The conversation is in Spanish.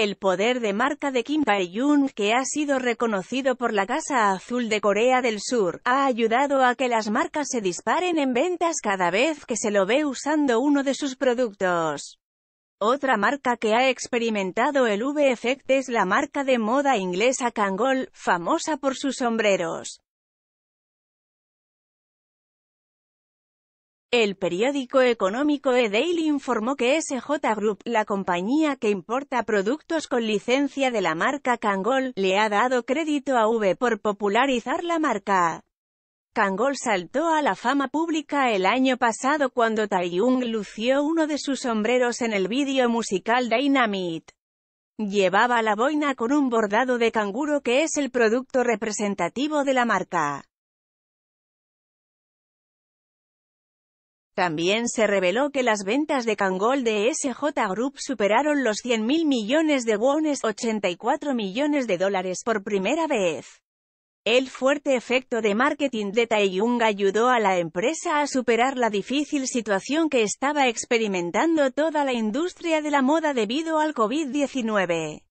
El poder de marca de Kim Tae-hyung, que ha sido reconocido por la Casa Azul de Corea del Sur, ha ayudado a que las marcas se disparen en ventas cada vez que se lo ve usando uno de sus productos. Otra marca que ha experimentado el V-effect es la marca de moda inglesa Kangol, famosa por sus sombreros. El periódico económico E-Daily informó que SJ Group, la compañía que importa productos con licencia de la marca Kangol, le ha dado crédito a V por popularizar la marca. Kangol saltó a la fama pública el año pasado cuando Taehyung lució uno de sus sombreros en el vídeo musical Dynamite. Llevaba la boina con un bordado de canguro que es el producto representativo de la marca. También se reveló que las ventas de Kangol de SJ Group superaron los 100.000 millones de wones (84 millones de dólares) por primera vez. El fuerte efecto de marketing de Taehyung ayudó a la empresa a superar la difícil situación que estaba experimentando toda la industria de la moda debido al COVID-19.